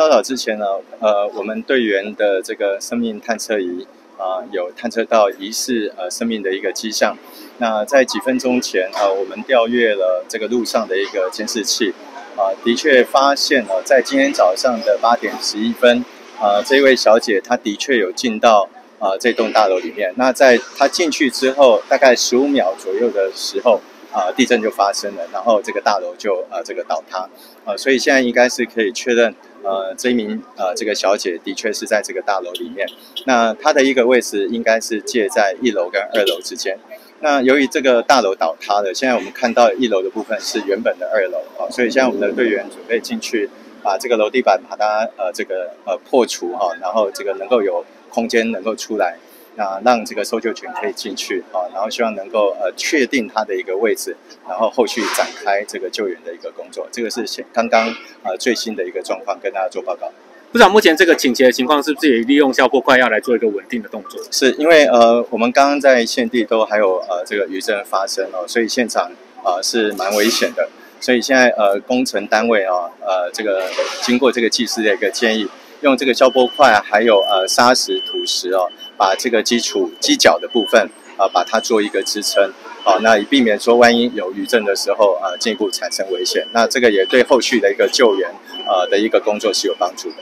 稍早之前呢，我们队员的这个生命探测仪有探测到疑似生命的一个迹象。那在几分钟前我们调阅了这个路上的一个监视器，的确发现了在今天早上的8点11分，这位小姐她的确有进到这栋大楼里面。那在她进去之后，大概15秒左右的时候。地震就发生了，然后这个大楼就这个倒塌，所以现在应该是可以确认，这一名这个小姐的确是在这个大楼里面。那她的一个位置应该是介在1楼跟2楼之间。那由于这个大楼倒塌了，现在我们看到1楼的部分是原本的2楼所以现在我们的队员准备进去把这个楼地板把它这个破除然后这个能够有空间能够出来。让这个搜救犬可以进去然后希望能够确定它的一个位置，然后后续展开这个救援的一个工作。这个是刚刚最新的一个状况，跟大家做报告。部长，目前这个紧急的情况是不是也利用消波块要来做一个稳定的动作？是因为我们刚刚在现地都还有这个余震发生所以现场是蛮危险的。所以现在工程单位这个经过这个技师的一个建议。用这个消波块，还有砂石、土石把这个基脚的部分把它做一个支撑，那以避免说万一有余震的时候进一步产生危险。那这个也对后续的一个救援的一个工作是有帮助的。